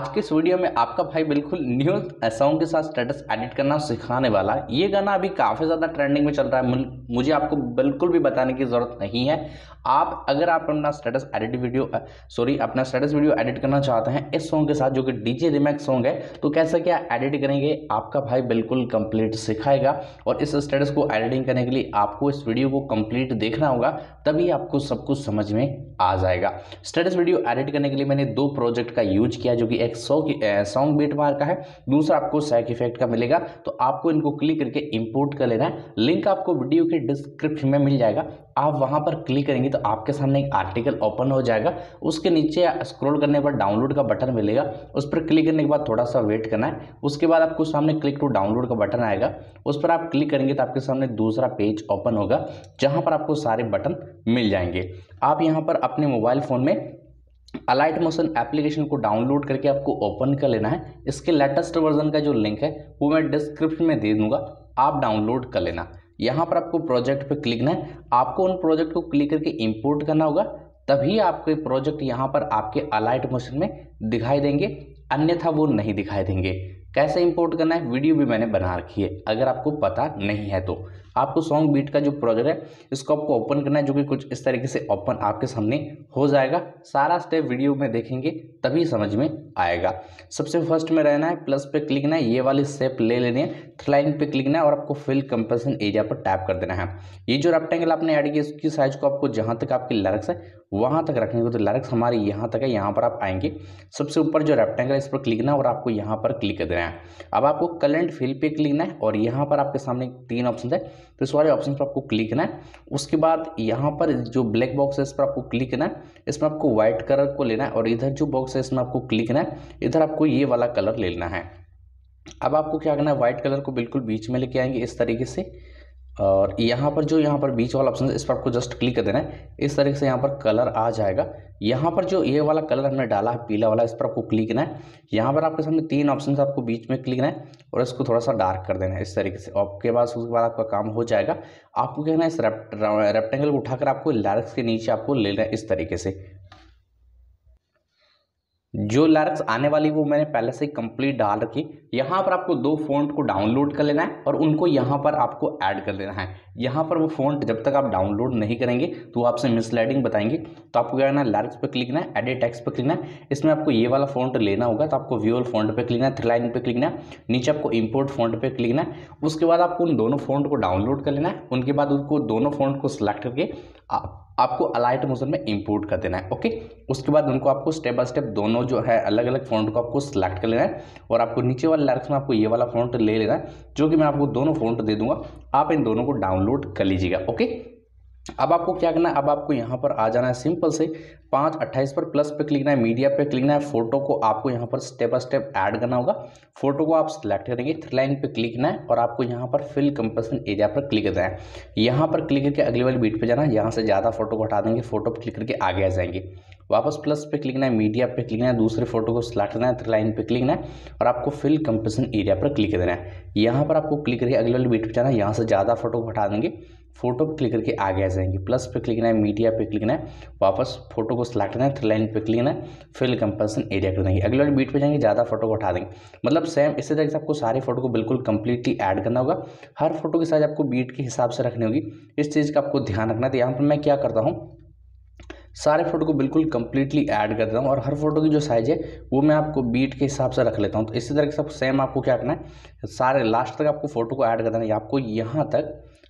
आज के इस वीडियो में आपका भाई बिल्कुल न्यू सॉन्ग के साथ स्टेटस एडिट करना सिखाने वाला है। ये गाना अभी काफ़ी ज़्यादा ट्रेंडिंग में चल रहा है, मुझे आपको बिल्कुल भी बताने की ज़रूरत नहीं है। आप अगर आप अपना स्टेटस वीडियो एडिट करना चाहते हैं इस सॉन्ग के साथ जो कि डीजे रिमेक्स सॉन्ग है, तो कैसे क्या एडिट करेंगे आपका भाई बिल्कुल कंप्लीट सिखाएगा। और इस स्टेटस को एडिटिंग करने के लिए आपको इस वीडियो को कंप्लीट देखना होगा, तभी आपको सब कुछ समझ में आ जाएगा। स्टेटस वीडियो एडिट करने के लिए मैंने दो प्रोजेक्ट का यूज किया, जो कि एक सॉन्ग बीटमार का है, दूसरा आपको सैक इफेक्ट का मिलेगा। तो आपको इनको क्लिक करके इंपोर्ट कर लेना है। लिंक आपको वीडियो के डिस्क्रिप्शन में मिल जाएगा, आप वहां पर क्लिक करेंगे तो आपके सामने एक आर्टिकल ओपन हो जाएगा। उसके नीचे स्क्रॉल करने पर डाउनलोड का बटन मिलेगा, उस पर क्लिक करने के बाद थोड़ा सा वेट करना है। उसके बाद आपको सामने क्लिक टू डाउनलोड का बटन आएगा, उस पर आप क्लिक करेंगे तो आपके सामने दूसरा पेज ओपन होगा, जहां पर आपको सारे बटन मिल जाएंगे। आप यहाँ पर अपने मोबाइल फ़ोन में अलाइट मोशन एप्लीकेशन को डाउनलोड करके आपको ओपन कर लेना है। इसके लेटेस्ट वर्जन का जो लिंक है वो मैं डिस्क्रिप्शन में दे दूंगा, आप डाउनलोड कर लेना। यहाँ पर आपको प्रोजेक्ट पे क्लिक करना है, आपको उन प्रोजेक्ट को क्लिक करके इंपोर्ट करना होगा, तभी आपके प्रोजेक्ट यहाँ पर आपके अलाइट मोशन में दिखाई देंगे, अन्यथा वो नहीं दिखाई देंगे। कैसे इंपोर्ट करना है वीडियो भी मैंने बना रखी है, अगर आपको पता नहीं है तो। आपको सॉन्ग बीट का जो प्रोजेक्ट है इसको आपको ओपन करना है, जो कि कुछ इस तरीके से ओपन आपके सामने हो जाएगा। सारा स्टेप वीडियो में देखेंगे तभी समझ में आएगा। सबसे फर्स्ट में रहना है, प्लस पे क्लिक करना है, ये वाली स्टेप ले लेनी है, थ्रलाइन पे क्लिक करना है और आपको फिल कंपेरिजन एरिया पर टैप कर देना है। ये जो रेक्टेंगल आपने ऐड किया इसकी साइज को आपको जहाँ तक आपकी लैरिक्स है वहाँ तक रखने को, तो लैरिक्स हमारे यहाँ तक है, यहाँ पर आप आएंगे सबसे ऊपर जो रेक्टेंगल है इस पर क्लिक करना है और आपको यहाँ पर क्लिक कर देना है। अब आपको करंट फिल पे क्लिक करना है और यहाँ पर आपके सामने तीन ऑप्शन है, तो इस वाले ऑप्शन पर आपको क्लिक करना है। उसके बाद यहाँ पर जो ब्लैक बॉक्स है इस पर आपको क्लिक करना है, इसमें आपको व्हाइट कलर को लेना है और इधर जो बॉक्स है इसमें आपको क्लिक करना है, इधर आपको ये वाला कलर ले लेना है। अब आपको क्या करना है, व्हाइट कलर को बिल्कुल बीच में लेके आएंगे इस तरीके से, और यहाँ पर जो यहाँ पर बीच वाला ऑप्शन है इस पर आपको जस्ट क्लिक कर देना है। इस तरीके से यहाँ पर कलर आ जाएगा। यहाँ पर जो ये वाला कलर हमने डाला है पीला वाला, इस पर आपको क्लिक करना है। यहाँ पर आपके सामने तीन ऑप्शन है, आपको बीच में क्लिक करना है और इसको थोड़ा सा डार्क कर देना है इस तरीके से। उसके बाद आपका काम हो जाएगा। आपको क्या करना है, इस रेक्टेंगल को उठाकर आपको लैरिक्स के नीचे आपको ले लेना है इस तरीके से। जो लैरिक्स आने वाली वो मैंने पहले से कंप्लीट डाल रखी। यहाँ पर आपको दो फ़ॉन्ट को डाउनलोड कर लेना है और उनको यहाँ पर आपको ऐड कर देना है। यहाँ पर वो फ़ॉन्ट जब तक आप डाउनलोड नहीं करेंगे तो आपसे मिसलाइडिंग बताएंगे। तो आपको क्या करना है, लैरिक्स पर क्लिक करना है, एडिट टेक्स्ट पर क्लिक करना है, इसमें आपको ये वाला फ़ॉन्ट लेना होगा। तो आपको व्यूअल फ़ॉन्ट पर क्लिक करना है, थ्रीलाइन पर क्लिक करना है, नीचे आपको इम्पोर्ट फ़ॉन्ट पर क्लिक करना है। उसके बाद आपको उन दोनों फ़ॉन्ट को डाउनलोड कर लेना है। उनके बाद उनको दोनों फ़ॉन्ट को सिलेक्ट करके आपको अलाइट मोशन में इंपोर्ट कर देना है। ओके, उसके बाद उनको आपको स्टेप बाय स्टेप दोनों जो है अलग अलग फ़ॉन्ट को आपको सिलेक्ट कर लेना है और आपको नीचे वाले लैरिक्स में आपको ये वाला फ़ॉन्ट ले लेना है, जो कि मैं आपको दोनों फ़ॉन्ट दे दूंगा। आप इन दोनों को डाउनलोड कर लीजिएगा। ओके, अब आपको क्या करना है, अब आपको यहाँ पर आ जाना है सिंपल से 5:28 पर प्लस पे क्लिक करना है, मीडिया पे क्लिक करना है, फोटो को आपको यहाँ पर स्टेप बाय स्टेप ऐड करना होगा। फोटो को आप सिलेक्ट करेंगे, थ्रीलाइन पे क्लिक करना है और आपको यहाँ पर फिल कंपेरिजन एरिया पर क्लिक करना है। यहाँ पर क्लिक करके अगली वाली बीट पे जाना है, यहाँ से ज़्यादा फोटो को हटा देंगे, फोटो पर क्लिक करके आगे आ जाएंगे। वापस प्लस पे क्लिक करना है, मीडिया पे क्लिक करना है, दूसरे फोटो को सिलेक्ट करना है, थ्रीलाइन पे क्लिक करना है और आपको फिल कंपेरिजन एरिया पर क्लिक करना है। यहाँ पर आपको क्लिक करके अगली वाली बीट पे जाना है, यहाँ से ज़्यादा फोटो को हटा देंगे, फोटो पर क्लिक करके आगे आ जाएंगे। प्लस पे क्लिक करना है, मीडिया पे क्लिक करना है, वापस फोटो को सिलेक्ट करना है, थ्रीलाइन पे क्लिक करना है, फिल कंपेरिजन एरिया कर देंगे। अगली वाली बीट पे जाएंगे, ज़्यादा फोटो को हटा देंगे। मतलब सेम इसी तरीके से आपको सारे फोटो को बिल्कुल कंप्लीटली ऐड करना होगा। हर फोटो की साइज आपको बीट के हिसाब से रखनी होगी, इस चीज़ का आपको ध्यान रखना है। तो यहाँ पर मैं क्या करता हूँ, सारे फोटो को बिल्कुल कंप्लीटली ऐड कर देता हूँ और हर फोटो की जो साइज़ है वो मैं आपको बीट के हिसाब से रख लेता हूँ। तो इसी तरह से सेम आपको क्या करना है, सारे लास्ट तक आपको फोटो को ऐड कर देना है।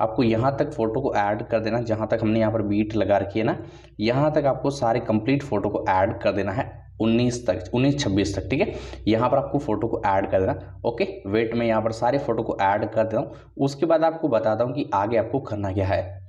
आपको यहाँ तक फ़ोटो को ऐड कर देना, जहाँ तक हमने यहाँ पर बीट लगा रखी है ना, यहाँ तक आपको सारे कंप्लीट फ़ोटो को ऐड कर देना है 19 तक 26 तक। ठीक है, यहाँ पर आपको फ़ोटो को ऐड कर देना। ओके, वेट में यहाँ पर सारे फ़ोटो को ऐड कर देता हूँ, उसके बाद आपको बताता हूँ कि आगे आपको करना क्या है।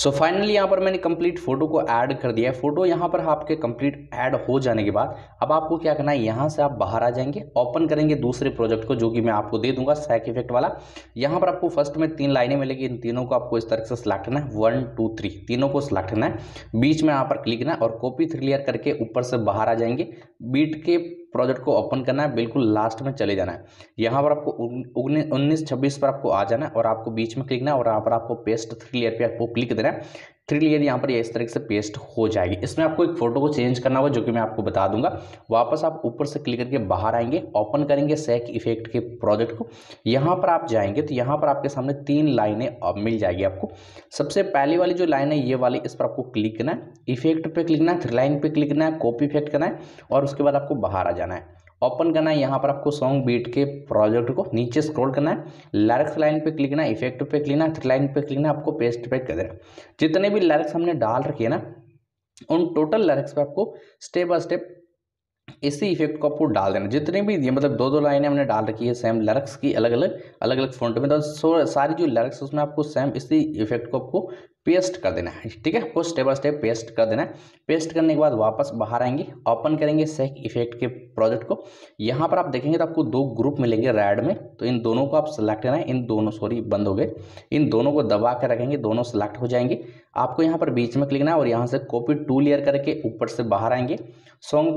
सो फाइनली यहाँ पर मैंने कंप्लीट फ़ोटो को ऐड कर दिया है। फ़ोटो यहाँ पर आपके कंप्लीट ऐड हो जाने के बाद अब आपको क्या करना है, यहाँ से आप बाहर आ जाएंगे, ओपन करेंगे दूसरे प्रोजेक्ट को, जो कि मैं आपको दे दूंगा सैक इफेक्ट वाला। यहाँ पर आपको फर्स्ट में तीन लाइनें मिलेगी, इन तीनों को आपको इस तरह से सिलेक्ट करना है, 1 2 3 तीनों को सिलेक्ट करना है, बीच में यहाँ पर क्लिक करना है और कॉपी थ्री लेयर करके ऊपर से बाहर आ जाएंगे। बीट के प्रोजेक्ट को ओपन करना है, बिल्कुल लास्ट में चले जाना है। यहाँ पर आपको 19 26 पर आपको आ जाना है और आपको बीच में क्लिक करना है और यहाँ पर आपको पेस्ट थ्री लेयर पर आपको क्लिक देना है है, थ्री लेयर यहाँ पर ये इस तरीके से पेस्ट हो जाएगी। इसमें आपको एक फोटो को चेंज करना होगा जो कि मैं आपको बता दूंगा। वापस आप ऊपर से क्लिक करके बाहर आएंगे, ओपन करेंगे सैक इफेक्ट के प्रोजेक्ट को, यहाँ पर आप जाएंगे तो यहाँ पर आपके सामने तीन लाइनें अब मिल जाएगी आपको। सबसे पहली वाली जो लाइन है ये वाली, इस पर आपको क्लिक करना है, इफेक्ट पर क्लिक करना है, थ्री लाइन पर क्लिक करना है, कॉपी इफेक्ट करना है और उसके बाद आपको बाहर आ जाना है, ओपन करना है। यहाँ पर आपको सॉन्ग बीट के प्रोजेक्ट को नीचे स्क्रॉल करना है, लिरिक्स लाइन पे क्लिक करना है, इफेक्ट पे क्लिक करना है, थ्री लाइन पे क्लिक करना है, आपको पेस्ट पे कर देना। जितने भी लिरिक्स हमने डाल रखे हैं ना, उन टोटल लिरिक्स पे आपको स्टेप बाय स्टेप इसी इफेक्ट को आपको डाल देना। जितने भी ये मतलब दो लाइनें हमने डाल रखी है सेम लिरिक्स की, अलग अलग फॉन्ट में, तो सारी जो लिरिक्स उसमें आपको सेम इसी इफेक्ट को आपको पेस्ट कर देना है। ठीक है, आपको स्टेप बाय स्टेप पेस्ट कर देना है। पेस्ट करने के बाद वापस बाहर आएंगे, ओपन करेंगे सैक इफेक्ट के प्रोजेक्ट को, यहाँ पर आप देखेंगे तो आपको दो ग्रुप मिलेंगे रेड में, तो इन दोनों को आप सिलेक्ट करना है। इन दोनों बंद हो गए, इन दोनों को दबा कर रखेंगे, दोनों सिलेक्ट हो जाएंगे। आपको यहाँ पर बीच में क्लिक करना है और यहाँ से कॉपी टू लेयर करके ऊपर से बाहर आएंगे, सॉन्ग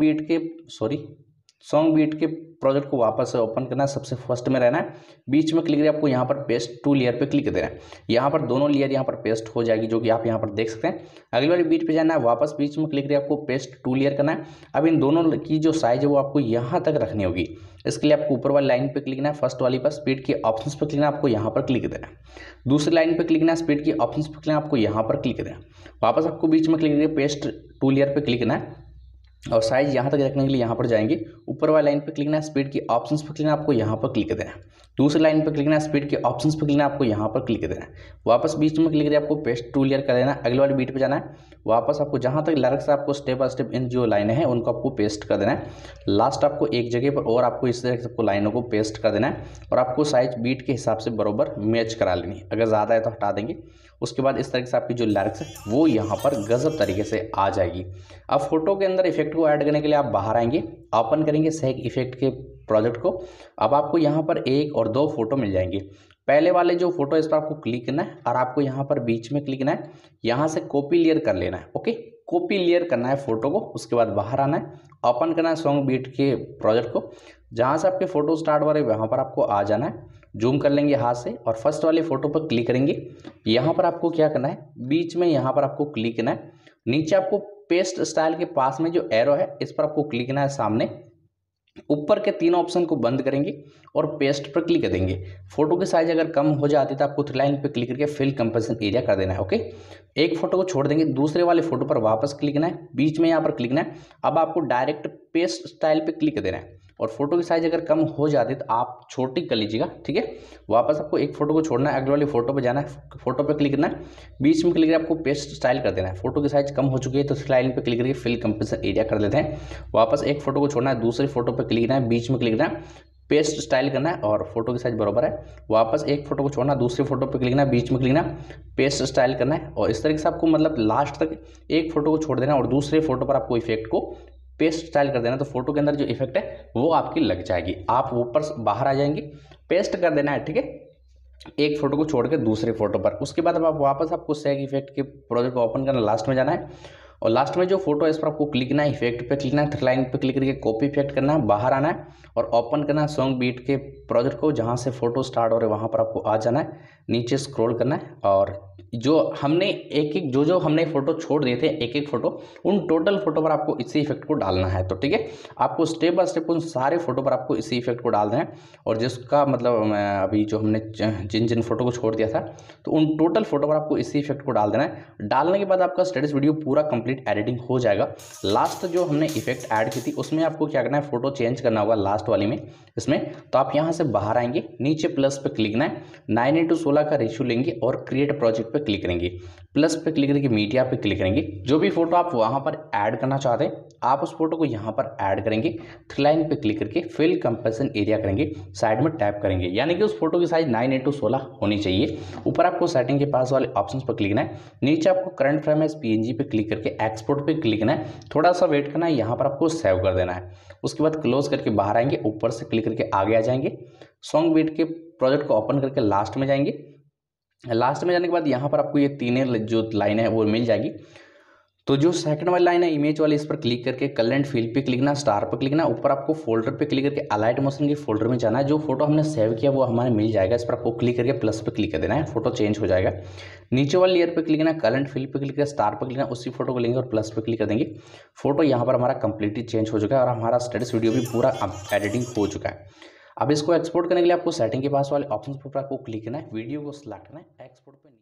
बीट के प्रोजेक्ट को वापस से ओपन करना है, सबसे फर्स्ट में रहना है, बीच में क्लिक करके आपको यहाँ पर पेस्ट टू लेयर पे क्लिक देना है। यहाँ पर दोनों लेयर यहाँ पर पेस्ट हो जाएगी जो कि आप यहाँ पर देख सकते हैं। अगली वाली बीट पे जाना है, वापस बीच में क्लिक करके आपको पेस्ट टू लेयर करना है। अब इन दोनों की जो साइज है वो आपको यहाँ तक रखनी होगी। इसके लिए आपको ऊपर वाली लाइन पर क्लिक करना है, फर्स्ट वाली पर स्पीड के ऑप्शन पर क्लिक करना है, आपको यहाँ पर क्लिक देना है। दूसरी लाइन पर क्लिक करना है, स्पीड के ऑप्शन पर क्लिक, आपको यहाँ पर क्लिक देना है। वापस आपको बीच में क्लिक करके पेस्ट टू लेयर पर क्लिक करना है और साइज यहाँ तक रखने के लिए यहाँ पर जाएंगे, ऊपर वाली लाइन पर क्लिक करना है, स्पीड की ऑप्शंस पर क्लिक करना, आपको यहाँ पर क्लिक देना है। दूसरी लाइन पर क्लिक करना है, स्पीड के ऑप्शंस पर क्लिक करना, आपको यहाँ पर क्लिक देना है। वापस बीच में क्लिक करके आपको पेस्ट टू लेयर कर देना है। अगली वाली बीट पर जाना है, वापस आपको जहाँ तक लिरिक्स आपको स्टेप बाय स्टेप इन जो लाइनें हैं उनको आपको पेस्ट कर देना है। लास्ट आपको एक जगह पर और आपको इस तरह से आपको लाइनों को पेस्ट कर देना है और आपको साइज बीट के हिसाब से बराबर मैच करा लेनी है। अगर ज़्यादा है तो हटा देंगे। उसके बाद इस तरीके से आपकी जो लिरिक्स है वो यहाँ पर गजब तरीके से आ जाएगी। अब फोटो के अंदर इफेक्ट को ऐड करने के लिए आप बाहर आएंगे, ओपन करेंगे सैक इफेक्ट के प्रोजेक्ट को। अब आपको यहाँ पर एक और दो फोटो मिल जाएंगे। पहले वाले जो फोटो है इस पर आपको क्लिक करना है और आपको यहाँ पर बीच में क्लिक करना है, यहाँ से कॉपी लेयर कर लेना है। ओके, कॉपी लेयर करना है फोटो को, उसके बाद बाहर आना है, ओपन करना है सॉन्ग बीट के प्रोजेक्ट को, जहाँ से आपके फोटो स्टार्ट हो रहे हैं वहाँ पर आपको आ जाना है। जूम कर लेंगे हाथ से और फर्स्ट वाले फोटो पर क्लिक करेंगे। यहाँ पर आपको क्या करना है, बीच में यहाँ पर आपको क्लिक करना है, नीचे आपको पेस्ट स्टाइल के पास में जो एरो है इस पर आपको क्लिक करना है। सामने ऊपर के तीनों ऑप्शन को बंद करेंगे और पेस्ट पर क्लिक कर देंगे। फोटो की साइज अगर कम हो जाती है तो आपको थ्री लाइन पर क्लिक करके फिल कंप्रेशन एरिया कर देना है। ओके, एक फोटो को छोड़ देंगे, दूसरे वाले फोटो पर वापस क्लिक करना है, बीच में यहाँ पर क्लिक करना है। अब आपको डायरेक्ट पेस्ट स्टाइल पर क्लिक कर देना है और फोटो की साइज अगर कम हो जाती है तो आप छोटी कर लीजिएगा। ठीक है, वापस आपको एक फोटो को छोड़ना है, अगले वाले फोटो पर जाना है, फोटो पर क्लिक करना है, बीच में क्लिक करके आपको पेस्ट स्टाइल कर देना है। फोटो की साइज कम हो चुकी है तो स्टाइल पर क्लिक करके फिल कंप्रेशन एरिया कर देते हैं। वापस एक फोटो को छोड़ना है, दूसरे फोटो पर क्लिक करना है, बीच में क्लिक करना है, पेस्ट स्टाइल करना है और फोटो की साइज बराबर है। वापस एक फोटो को छोड़ना, दूसरे फोटो पर क्लिक करना, बीच में क्लिक करना, पेस्ट स्टाइल करना है और इस तरीके से आपको मतलब लास्ट तक एक फोटो को छोड़ देना और दूसरे फोटो पर आपको इफेक्ट को पेस्ट स्टाइल कर देना। तो फोटो के अंदर जो इफेक्ट है वो आपकी लग जाएगी। आप ऊपर बाहर आ जाएंगे, पेस्ट कर देना है। ठीक है, एक फोटो को छोड़ के दूसरे फोटो पर। उसके बाद अब आप वापस आपको सैक इफेक्ट के प्रोजेक्ट को ओपन करना, लास्ट में जाना है और लास्ट में जो फोटो है इस पर आपको क्लिक करना है, इफेक्ट पे क्लिक करना है, थ्री लाइन पे क्लिक करके कॉपी इफेक्ट करना है, बाहर आना है और ओपन करना है सॉन्ग बीट के प्रोजेक्ट को। जहाँ से फोटो स्टार्ट हो रहा है वहाँ पर आपको आ जाना है, नीचे स्क्रॉल करना है और जो हमने हमने फोटो छोड़ दिए थे एक फोटो, उन टोटल फोटो पर आपको इसी इफेक्ट को डालना है। तो ठीक है, आपको स्टेप बाय स्टेप उन सारे फोटो पर आपको इसी इफेक्ट को डालना है और जिसका मतलब अभी जो हमने जिन फोटो को छोड़ दिया था तो उन टोटल फोटो पर आपको इसी इफेक्ट को डाल देना है। डालने के बाद आपका स्टेटस वीडियो पूरा कंप्लीट एडिटिंग हो जाएगा। लास्ट जो हमने इफेक्ट ऐड की थी उसमें आपको क्या करना है, फोटो चेंज करना होगा लास्ट वाली में। इसमें तो आप यहाँ से बाहर आएंगे, नीचे प्लस पर क्लिक करना है, 9:16 का रेशियो लेंगे और क्रिएट प्रोजेक्ट पर क्लिक करेंगे, प्लस पे क्लिक करके मीडिया पे क्लिक करेंगे। जो भी फोटो आप वहां पर ऐड करना चाहते हैं आप उस फोटो को यहां पर ऐड करेंगे, थ्री लाइन पे क्लिक करके फिल कंप्रेशन एरिया करेंगे, साइड में टैप करेंगे, यानी कि उस फोटो की साइज 9:16 होनी चाहिए। ऊपर आपको सेटिंग के पास वाले ऑप्शन पर क्लिक करना है, नीचे आपको करंट फ्रेम एज PNG पे क्लिक करके एक्सपोर्ट पे क्लिक करना है, थोड़ा सा वेट करना है, यहाँ पर आपको सेव कर देना है। उसके बाद क्लोज करके बाहर आएंगे, ऊपर से क्लिक करके आगे आ जाएंगे, सॉन्ग बीट के प्रोजेक्ट को ओपन करके लास्ट में जाएंगे। लास्ट में जाने के बाद यहाँ पर आपको ये तीन जो लाइन है वो मिल जाएगी। तो जो सेकंड वाली लाइन है इमेज वाली, इस पर क्लिक करके करंट फील्ड पे क्लिक करना, स्टार पर क्लिक करना, ऊपर आपको फोल्डर पे क्लिक करके अलाइट मोशन के फोल्डर में जाना है। जो फोटो हमने सेव किया वो हमारे मिल जाएगा, इस पर आपको क्लिक करके प्लस पे क्लिक कर देना है, फोटो चेंज हो जाएगा। नीचे वाले लेयर पे क्लिक करना, करंट फील्ड पे क्लिक करना, स्टार पर क्लिक करना, उसी फोटो को लेंगे और प्लस पे क्लिक कर देंगे। फोटो यहाँ पर हमारा कंप्लीटली चेंज हो चुका है और हमारा स्टेटस वीडियो भी पूरा एडिटिंग हो चुका है। अब इसको एक्सपोर्ट करने के लिए आपको सेटिंग के पास वाले ऑप्शन पर आपको क्लिक करना है, वीडियो को सिलेक्ट करना है, एक्सपोर्ट पर।